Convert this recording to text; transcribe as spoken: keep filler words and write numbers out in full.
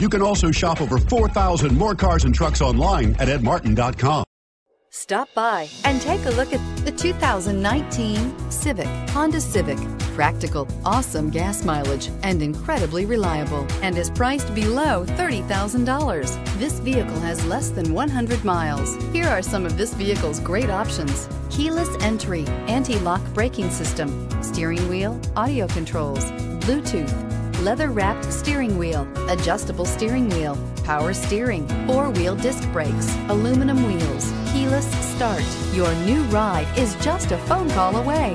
You can also shop over four thousand more cars and trucks online at ed martin dot com. Stop by and take a look at the two thousand nineteen Civic, Honda Civic. Practical, awesome gas mileage, and incredibly reliable, and is priced below thirty thousand dollars. This vehicle has less than one hundred miles. Here are some of this vehicle's great options: keyless entry, anti-lock braking system, steering wheel audio controls, Bluetooth, leather-wrapped steering wheel, adjustable steering wheel, power steering, four-wheel disc brakes, aluminum wheels, keyless start. Your new ride is just a phone call away.